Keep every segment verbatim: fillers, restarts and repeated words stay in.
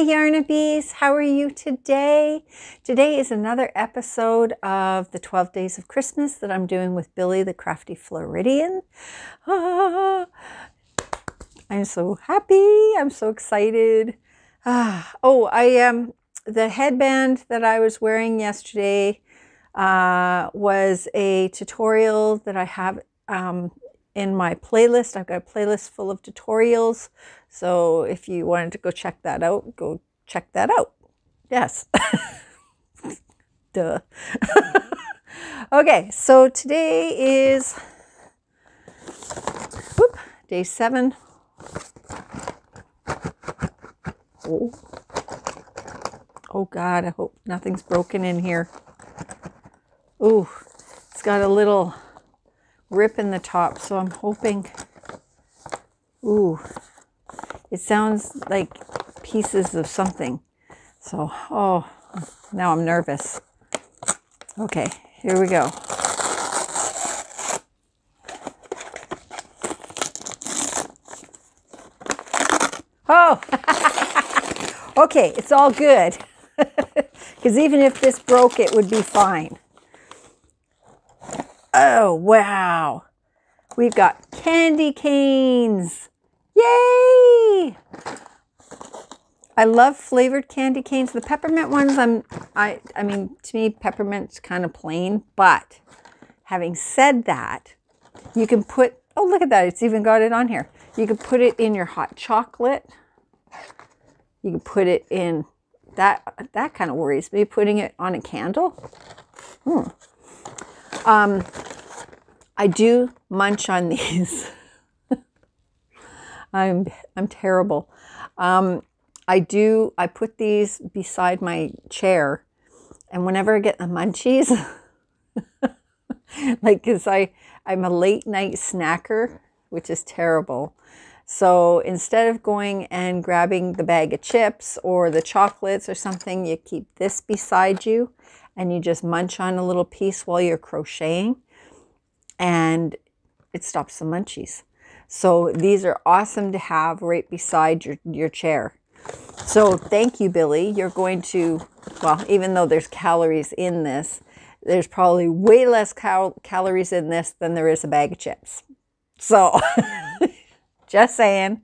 Hi Yarnabies, how are you today? Today is another episode of the twelve Days of Christmas that I'm doing with Billy the Crafty Floridian. Ah, I'm so happy, I'm so excited. Ah, oh, I um, the headband that I was wearing yesterday uh, was a tutorial that I have um, in my playlist. I've got a playlist full of tutorials, so if you wanted to go check that out, go check that out. Yes. Duh. Okay, so today is whoop, day seven. Oh. Oh God, I hope nothing's broken in here. Ooh, it's got a little rip in the top, so I'm hoping. Ooh, it sounds like pieces of something. So, oh, now I'm nervous. Okay, here we go. Oh, okay, it's all good. Because even if this broke, it would be fine. Oh, wow. We've got candy canes. Yay! I love flavored candy canes. The peppermint ones, I'm, I, I mean, to me, peppermint's kind of plain, but having said that, you can put, oh, look at that. It's even got it on here. You can put it in your hot chocolate. You can put it in, that, that kind of worries me, putting it on a candle. Hmm. Um, I do munch on these. I'm, I'm terrible. Um, I do, I put these beside my chair, and whenever I get the munchies, like, cause I, I'm a late night snacker, which is terrible. So instead of going and grabbing the bag of chips or the chocolates or something, you keep this beside you and you just munch on a little piece while you're crocheting, and it stops the munchies. So these are awesome to have right beside your, your chair. So thank you, Billy. You're going to, well, even though there's calories in this, there's probably way less cal- calories in this than there is a bag of chips. So... Just saying.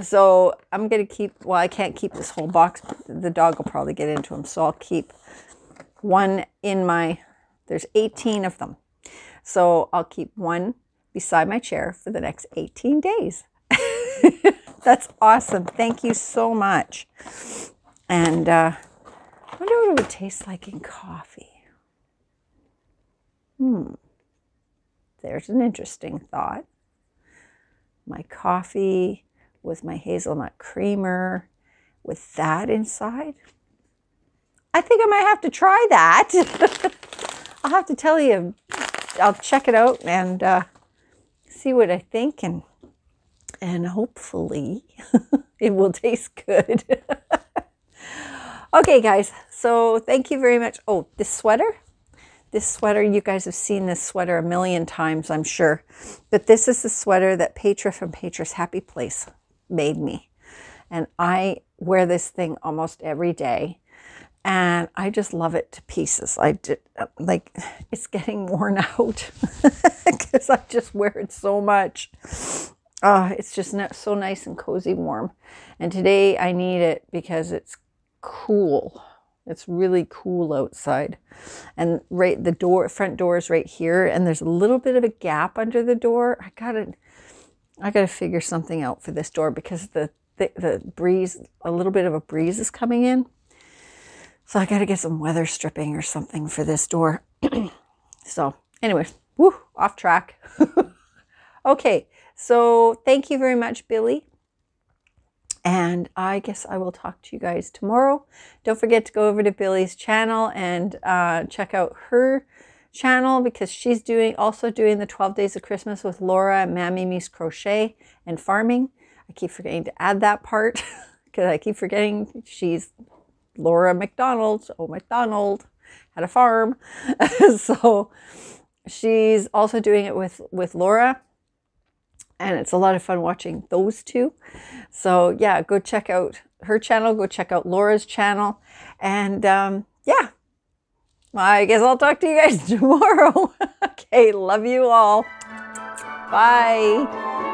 So I'm going to keep, well, I can't keep this whole box. The dog will probably get into them. So I'll keep one in my, there's eighteen of them. So I'll keep one beside my chair for the next eighteen days. That's awesome. Thank you so much. And uh, I wonder what it would taste like in coffee. Hmm. There's an interesting thought. My coffee with my hazelnut creamer with that inside. I think I might have to try that. I'll have to tell you, I'll check it out and uh, see what I think, and and hopefully it will taste good. Okay guys, so thank you very much. Oh, this sweater. This sweater, you guys have seen this sweater a million times, I'm sure. But this is the sweater that Petra from Petra's Happy Place made me. And I wear this thing almost every day. And I just love it to pieces. I did, like, it's getting worn out because I just wear it so much. Uh, it's just not so nice and cozy warm. And today I need it because it's cool. It's really cool outside, and right the door front door is right here, and there's a little bit of a gap under the door. I gotta, I gotta figure something out for this door because the the, the breeze, a little bit of a breeze is coming in, so I gotta get some weather stripping or something for this door. So, anyways, woo, off track. Okay, so thank you very much, Billy. And I guess I will talk to you guys tomorrow. Don't forget to go over to Billy's channel and uh, check out her channel, because she's doing also doing the twelve Days of Christmas with Laura, Mammy Meese Crochet and Farming. I keep forgetting to add that part because I keep forgetting she's Laura McDonald. Oh, McDonald had a farm. So she's also doing it with, with Laura. And it's a lot of fun watching those two. So yeah, go check out her channel, go check out Laura's channel. And um, yeah, I guess I'll talk to you guys tomorrow. Okay, love you all. Bye.